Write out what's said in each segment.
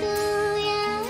तो यार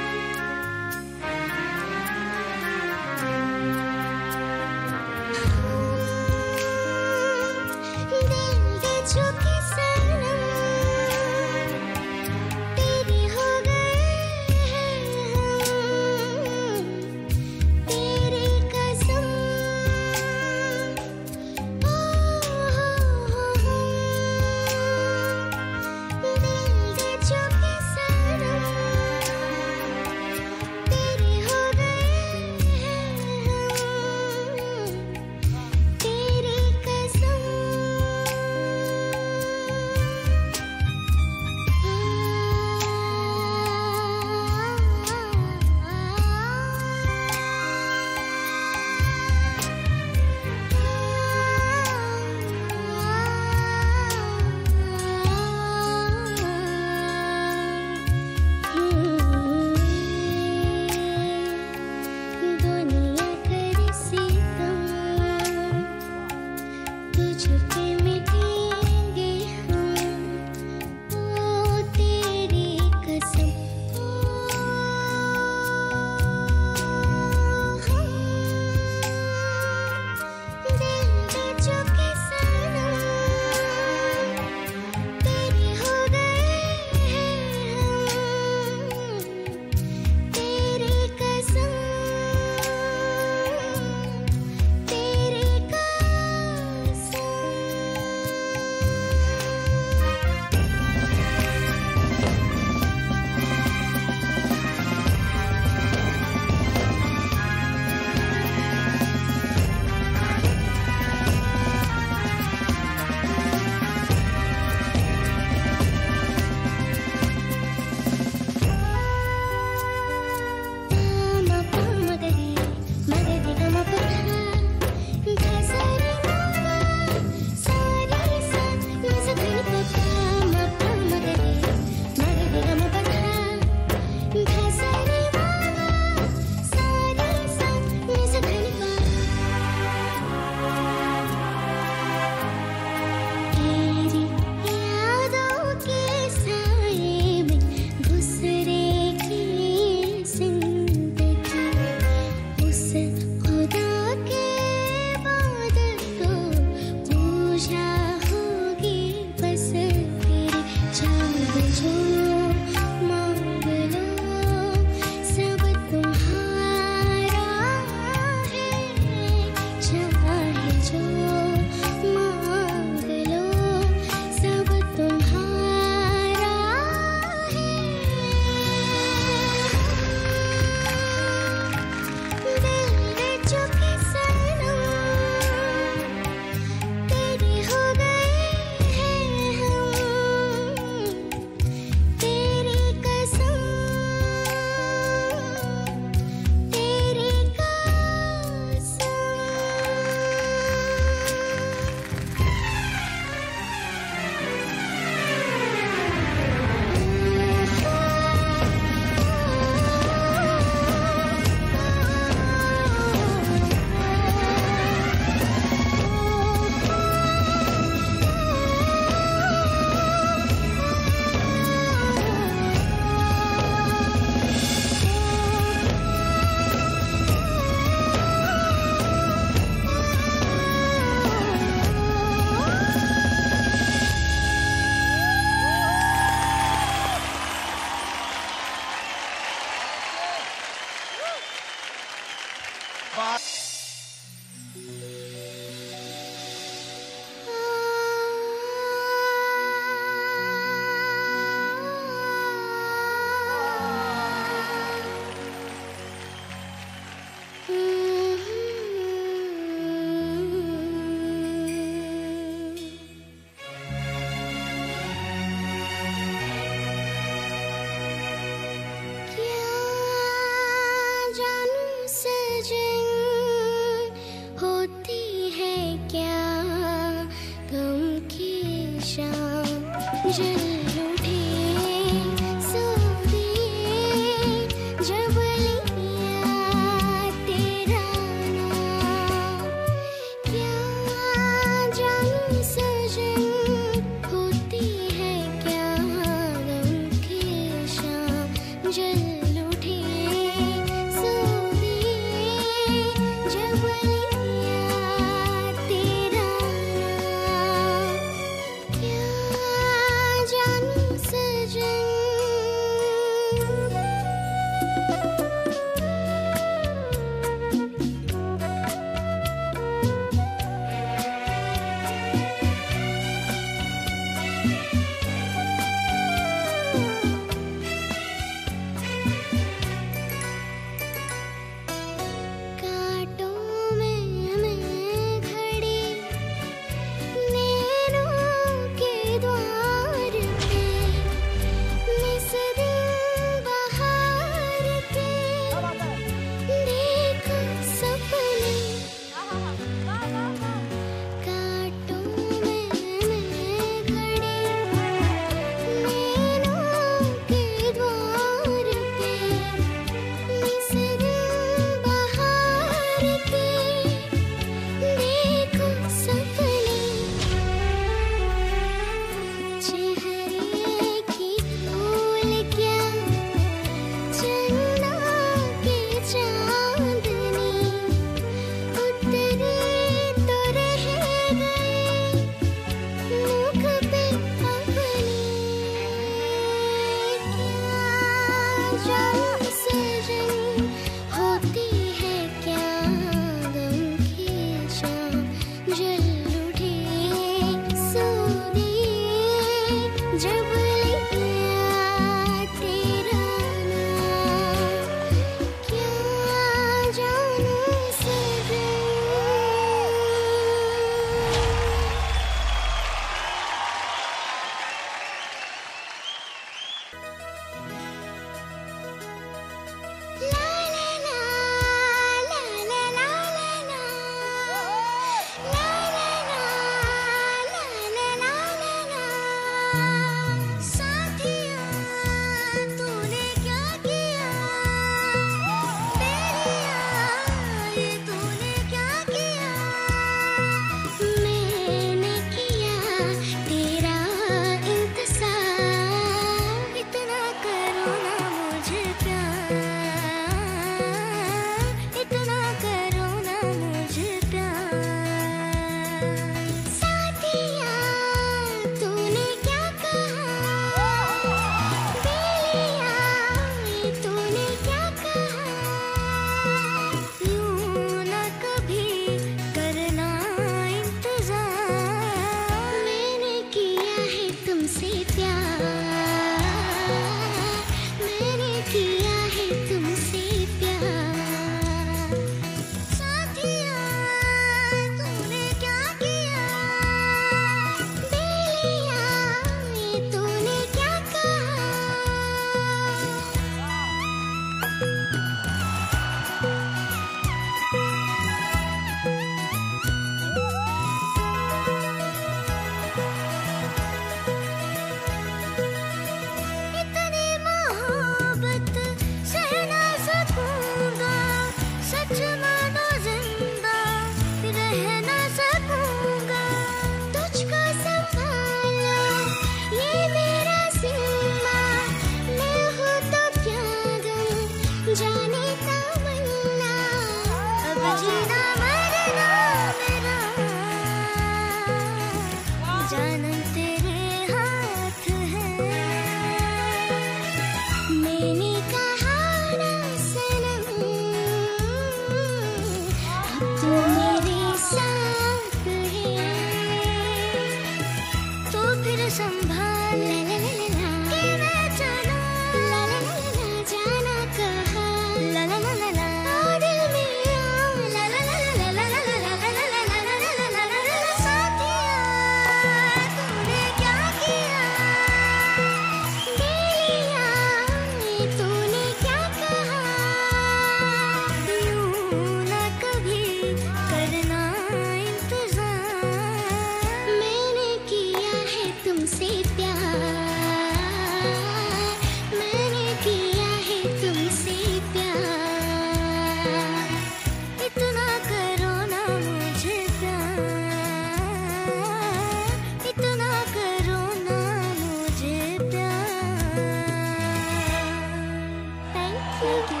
Thank you.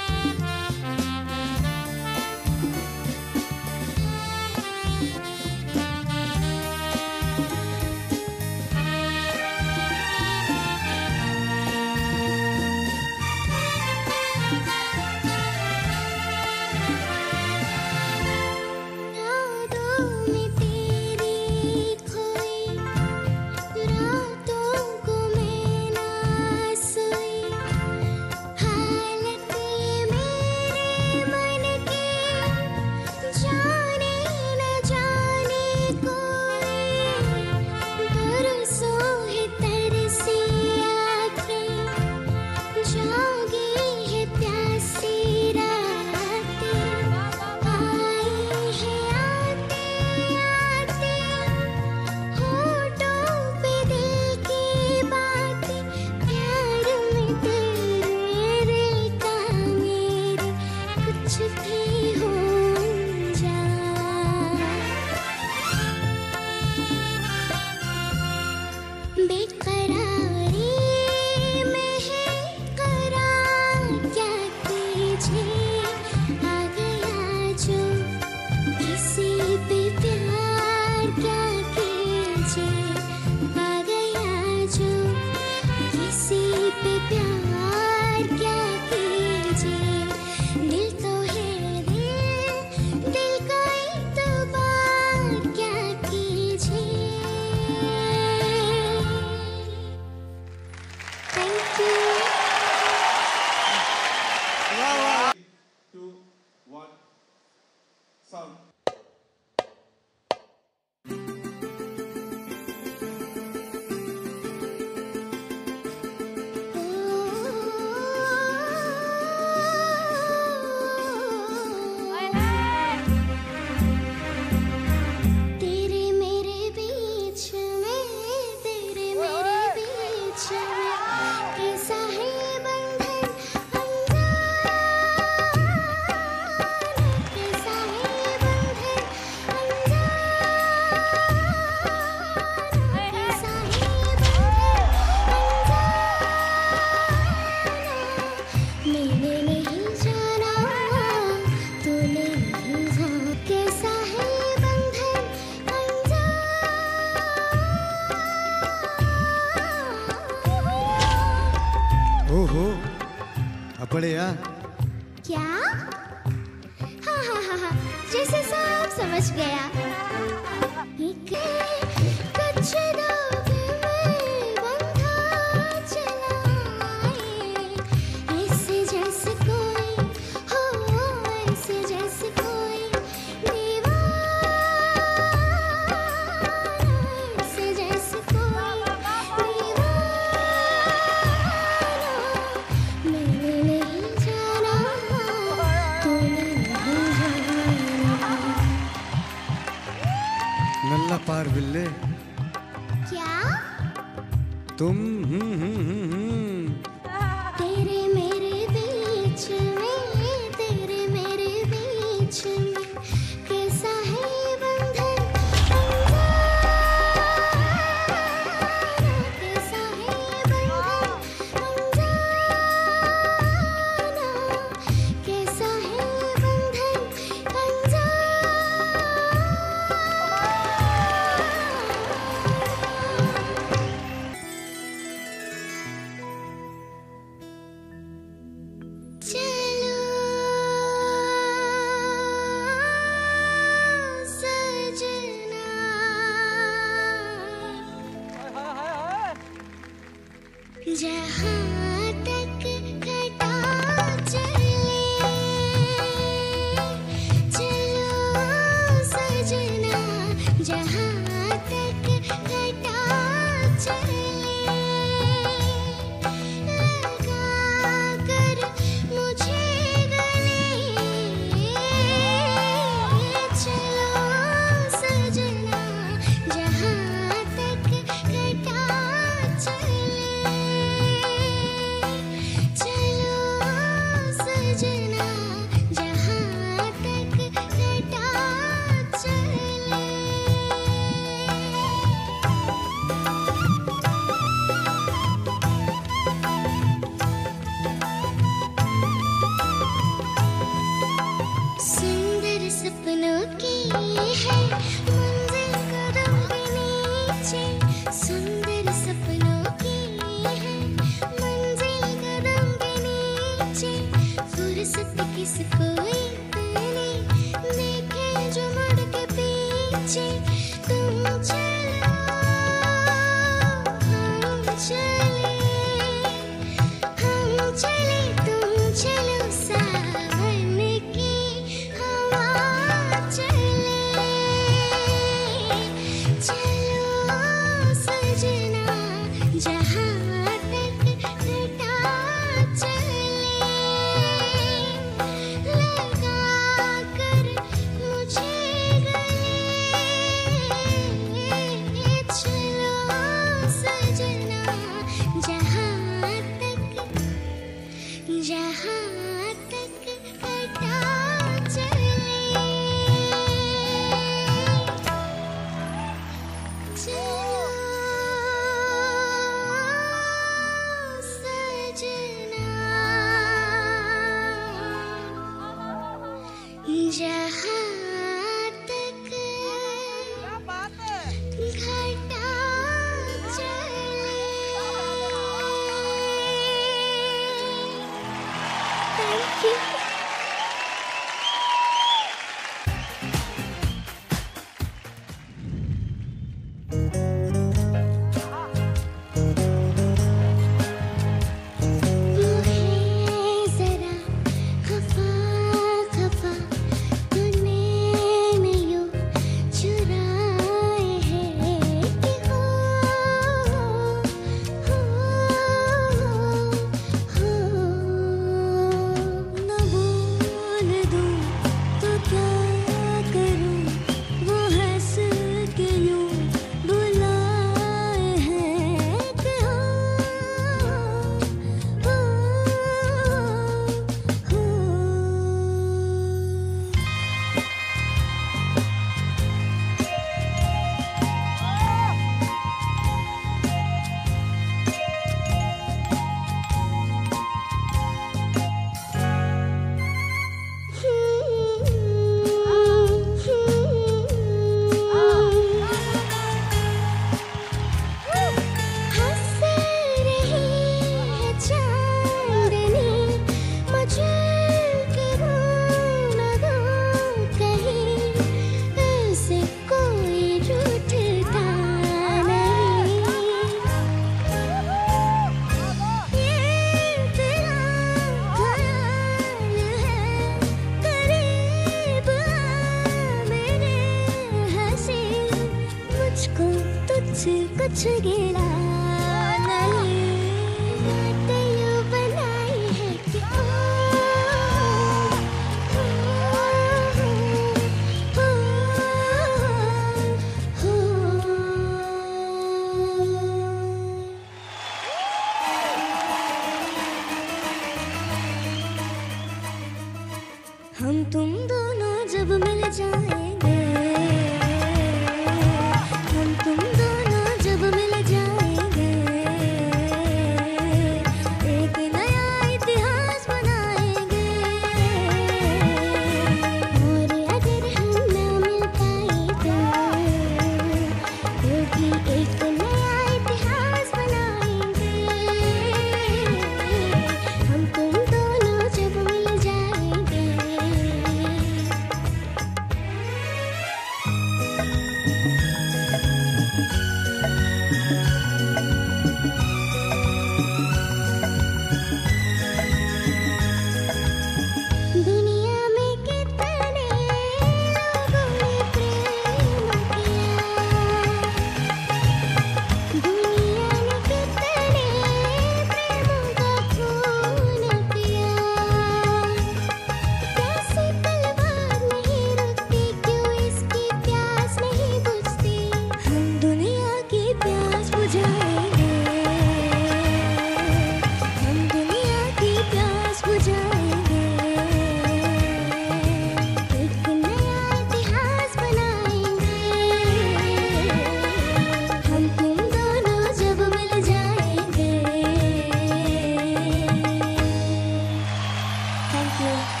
you.